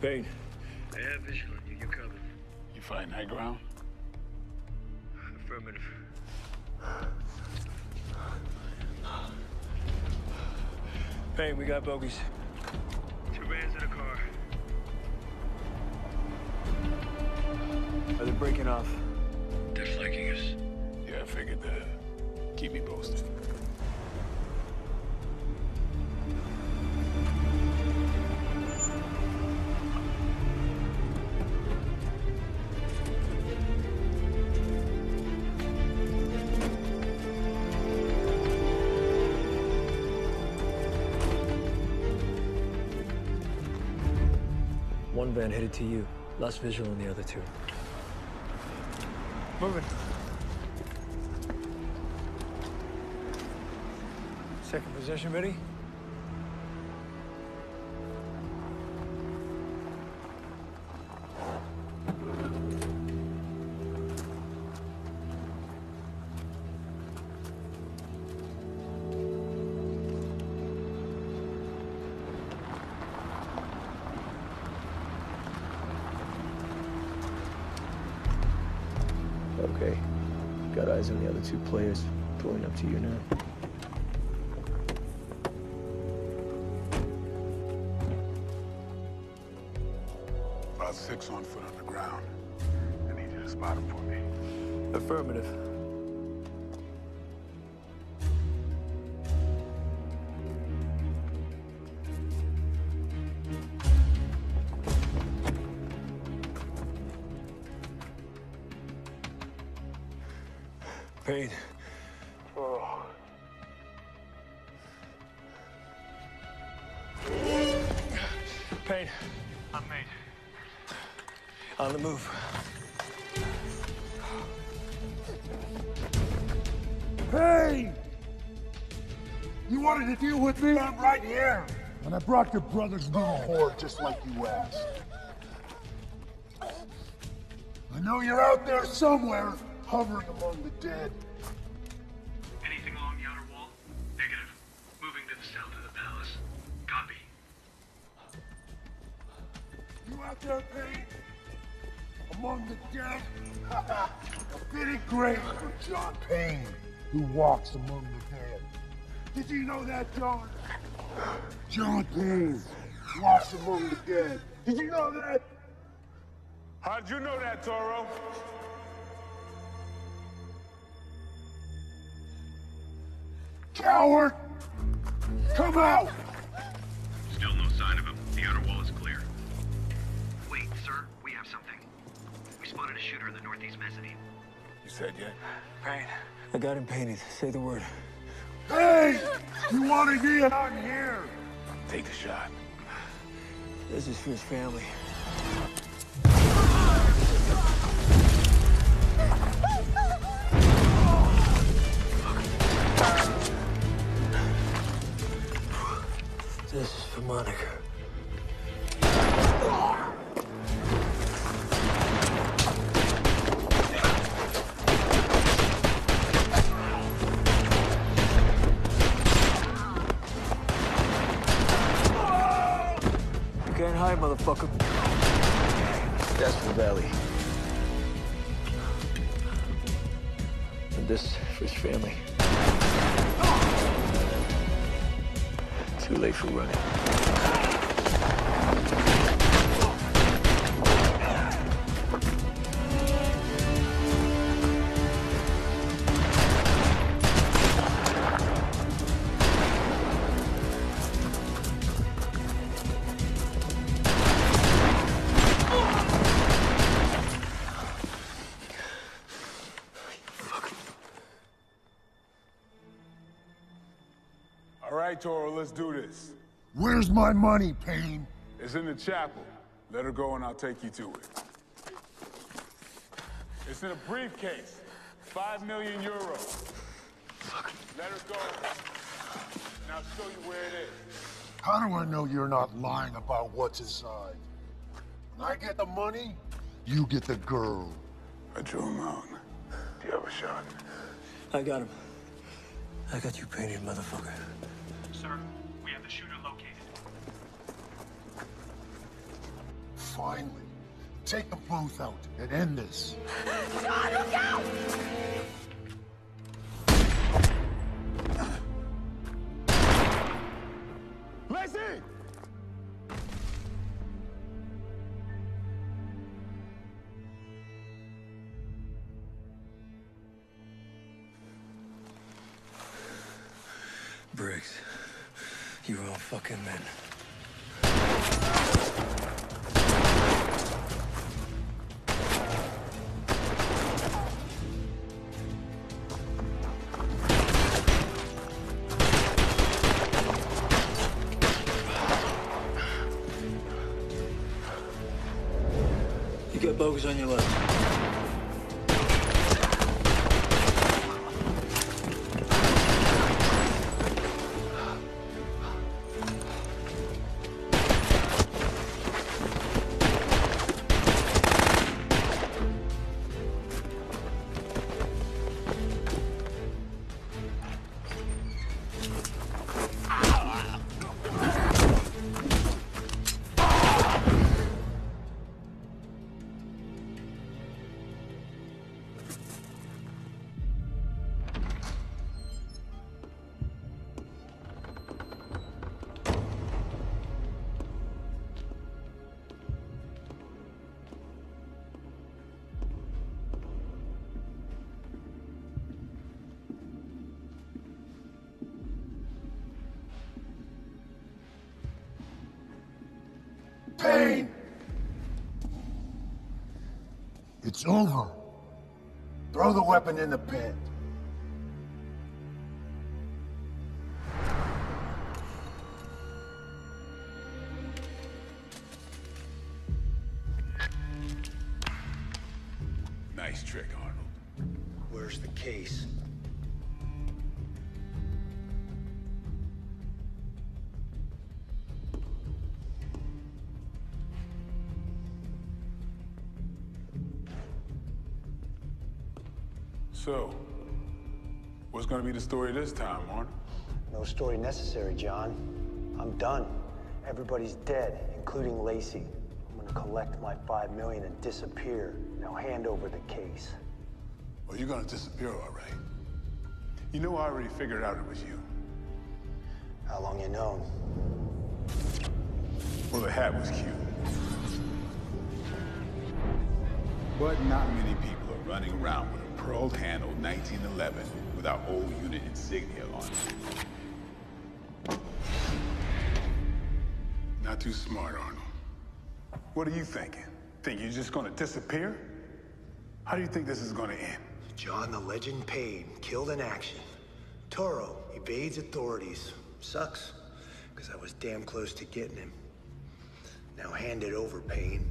Payne. I have visual on you. You're covered. You find high ground? Affirmative. Payne, we got bogeys. Two reds in the car. Are they breaking off? They're flanking us. Yeah, I figured that. Keep me posted. One van headed to you. Last visual on the other two. Moving. Second position, ready? Okay, got eyes on the other two players, pulling up to you now. About six on foot on the ground. I need you to spot them for me. Affirmative. Pain. Oh. Pain. I'm made. On the move. Pain! You wanted to deal with me? I'm right here. And I brought your brother's little whore just like you asked. I know you're out there somewhere. Hovering among the dead. Anything along the outer wall? Negative. Moving to the south of the palace. Copy. You out there, Pete? Among the dead? A fitting grave for John Payne, who walks among the dead. Did you know that, John? John Payne walks among the dead. Did you know that? How'd you know that, Toro? Coward! Come out! Still no sign of him. The outer wall is clear. Wait, sir. We have something. We spotted a shooter in the northeast mezzanine. You said yet? Pain. I got him painted. Say the word. Hey! You want to get out here? Take the shot. This is for his family. This is for Monica. You can't hide, motherfucker. That's for Vali. And this for his family. Too late for running. All right, Toro, let's do this. Where's my money, Payne? It's in the chapel. Let her go and I'll take you to it. It's in a briefcase. Five million euros. Let her go. And I'll show you where it is. How do I know you're not lying about what's inside? When I get the money, you get the girl. I drew him out. Do you have a shot? I got him. I got you painted, motherfucker. Sir, we have the shooter located. Finally, take them both out and end this. John, look out! Lacey! Briggs, you were all fucking men. Focus on your left. It's over. Throw the weapon in the pit. Nice trick, Arnold. Where's the case? So, what's gonna be the story this time, Arnold? No story necessary, John. I'm done. Everybody's dead, including Lacey. I'm gonna collect my five million and disappear. Now hand over the case. Well, you're gonna disappear, all right. You know I already figured out it was you. How long you known? Well, the hat was cute. But not many people are running around with Pearl handled nineteen eleven with our old unit insignia on it. Not too smart, Arnold. What are you thinking? Think you're just gonna disappear? How do you think this is gonna end? John the Legend Payne, killed in action. Toro evades authorities. Sucks, because I was damn close to getting him. Now hand it over, Payne.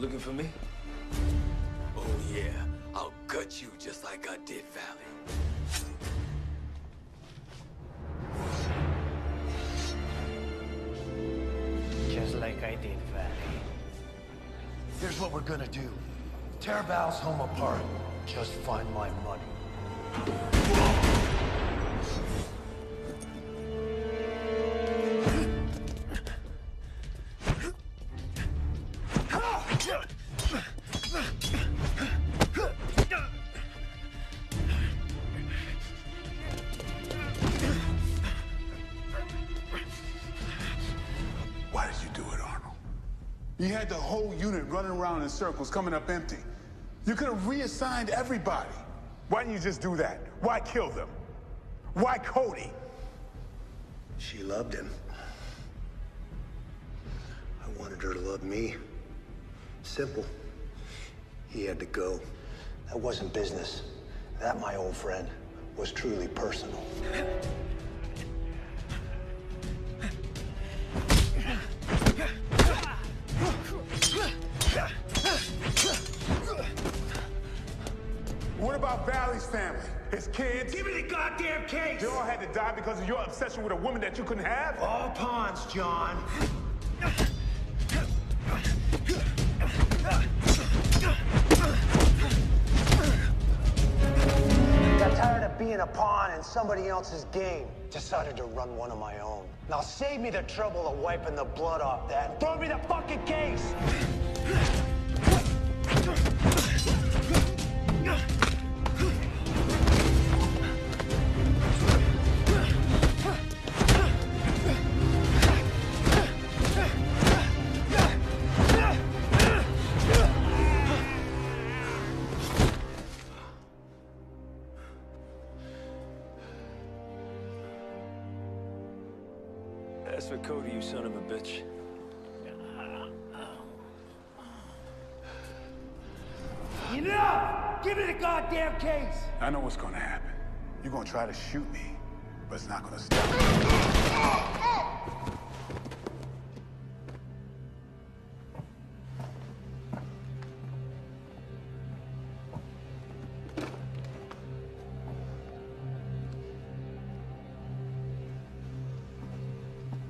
Looking for me? Oh yeah, I'll cut you just like I did Vali. Just like I did Vali. Here's what we're gonna do. Tear Val's home apart. Just find my money. You had the whole unit running around in circles, coming up empty. You could have reassigned everybody. Why didn't you just do that? Why kill them? Why Cody? She loved him. I wanted her to love me. Simple. He had to go. That wasn't business. That, my old friend, was truly personal. What about Valley's family? His kids. Give me the goddamn case! They all had to die because of your obsession with a woman that you couldn't have? All pawns, John. Got tired of being a pawn in somebody else's game. Decided to run one of my own. Now save me the trouble of wiping the blood off that. Throw me the fucking case! That's for Cody, you son of a bitch. Enough! Give me the goddamn case! I know what's gonna happen. You're gonna try to shoot me, but it's not gonna stop.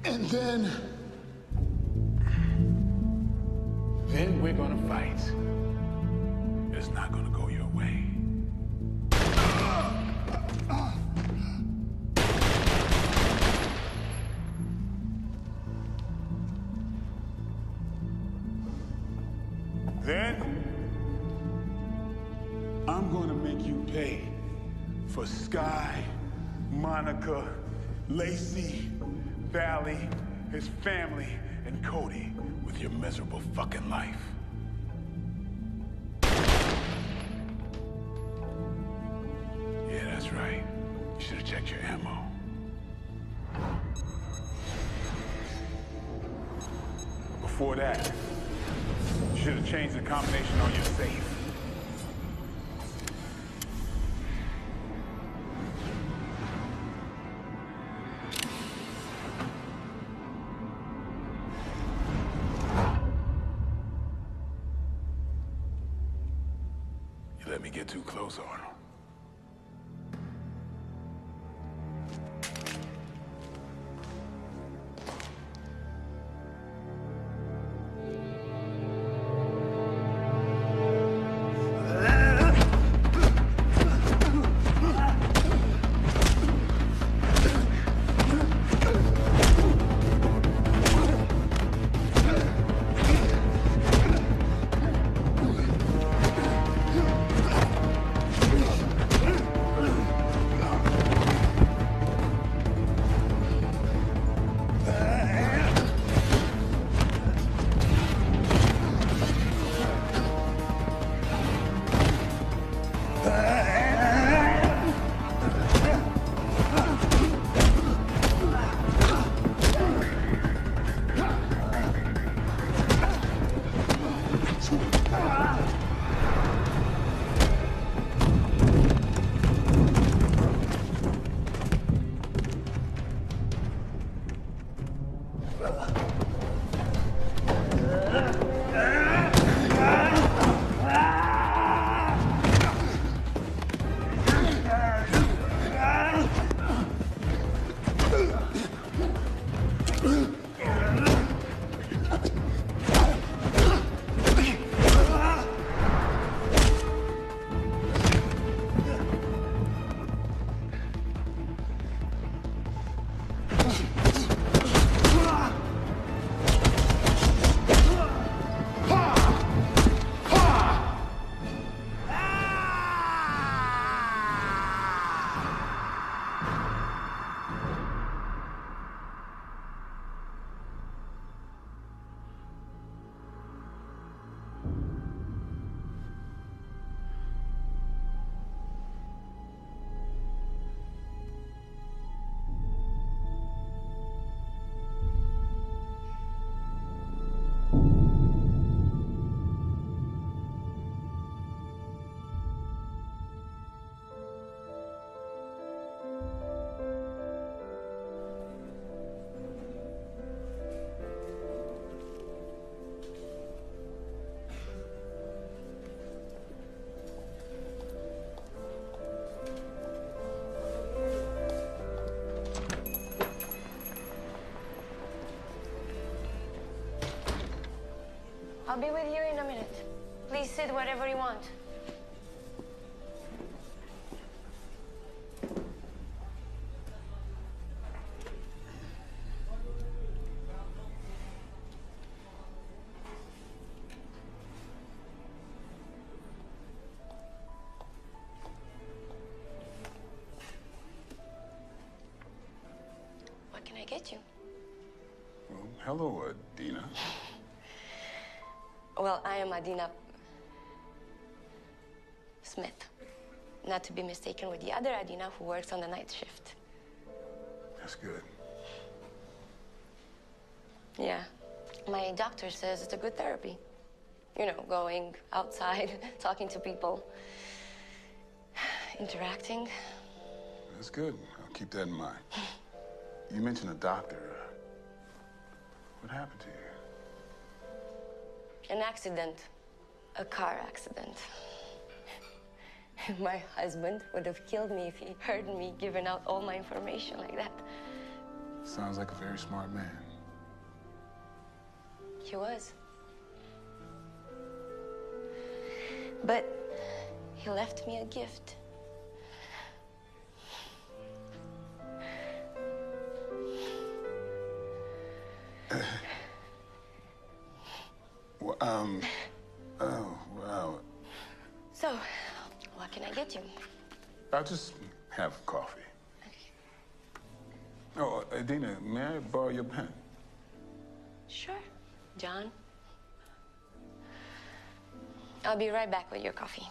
And then... Then we're gonna fight. It's not gonna go your way. Then... I'm gonna make you pay for Sky, Monica, Lacey, Vali, his family, and Cody with your miserable fucking life. Yeah, that's right. You should have checked your ammo. Before that, you should have changed the combination on your safe. Let me get too close, Arnold. I'll be with you in a minute. Please sit wherever you want. What can I get you? Well, hello, Adina. Well, I am Adina Smith. Not to be mistaken with the other Adina who works on the night shift. That's good. Yeah. My doctor says it's a good therapy. You know, going outside, talking to people, interacting. That's good. I'll keep that in mind. You mentioned a doctor. What happened to you? An accident, a car accident. My husband would have killed me if he heard me giving out all my information like that. Sounds like a very smart man. He was. But he left me a gift. Um, oh, wow. So, what can I get you? I'll just have coffee. Okay. Oh, Adina, may I borrow your pen? Sure, John. I'll be right back with your coffee.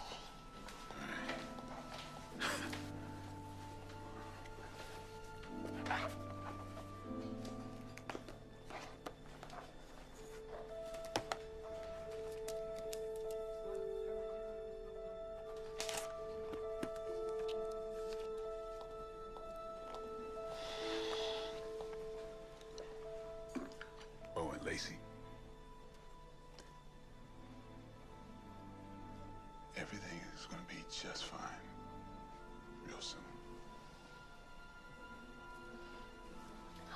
Everything is going to be just fine, real soon.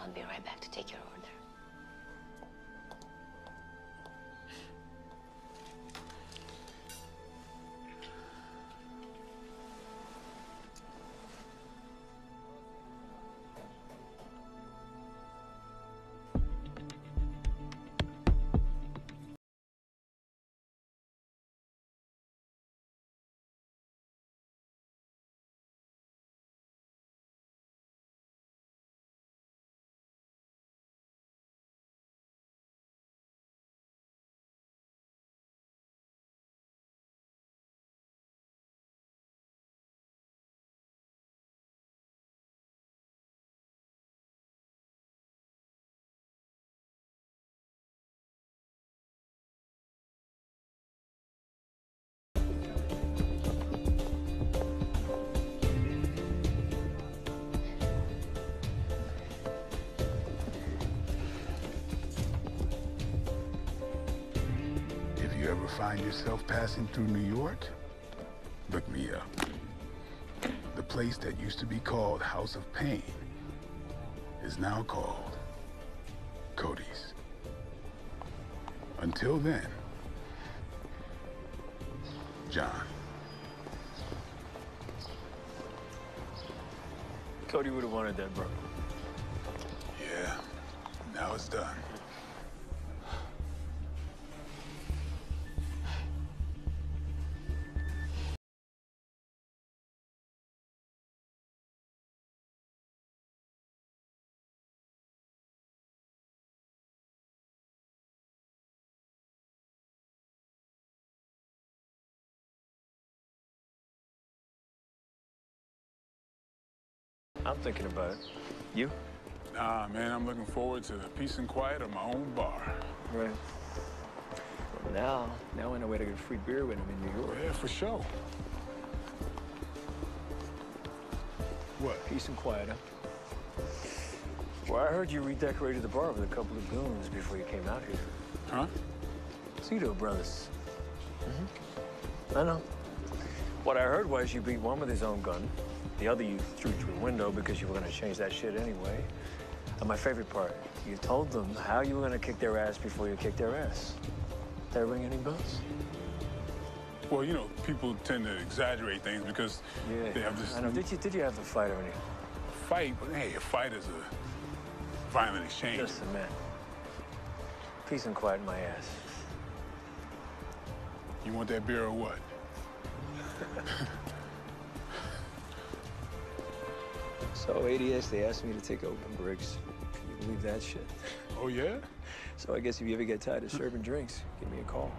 I'll be right back to take your order. Find yourself passing through New York? Look me up. The place that used to be called House of Pain is now called Cody's. Until then, John. Cody would have wanted that, bro. Yeah, now it's done. I'm thinking about it. You? Nah, man, I'm looking forward to the peace and quiet of my own bar. Right. Well, now, now I know where to get free beer with him in New York. Yeah, for sure. What? Peace and quiet, huh? Well, I heard you redecorated the bar with a couple of goons before you came out here. Huh? Cito Brothers. Mm-hmm. I know. What I heard was you beat one with his own gun. The other you threw through a window because you were going to change that shit anyway. And my favorite part, you told them how you were going to kick their ass before you kicked their ass. Did that ring any bells? Well, you know, people tend to exaggerate things because yeah, they have this... I know. Did you, did you have a fight or anything? Fight? But hey, a fight is a violent exchange. Just a minute. Peace and quiet in my ass. You want that beer or what? So, A D S, they asked me to take open bricks. Can you believe that shit? Oh, yeah? So I guess if you ever get tired of serving drinks, give me a call.